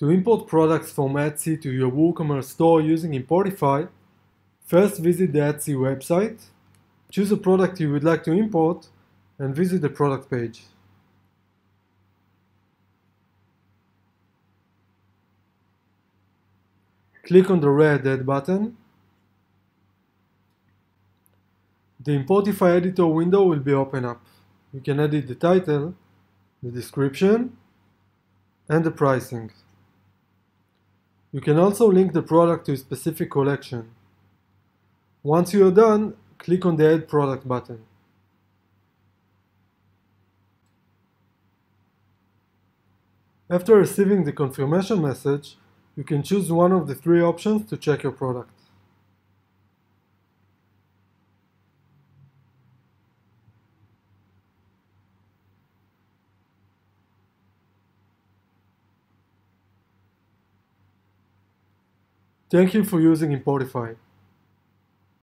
To import products from Etsy to your WooCommerce store using Importify, first visit the Etsy website, choose a product you would like to import, and visit the product page. Click on the red Add button. The Importify editor window will be opened up. You can edit the title, the description, and the pricing. You can also link the product to a specific collection. Once you are done, click on the Add Product button. After receiving the confirmation message, you can choose one of the three options to check your product. Thank you for using Importify.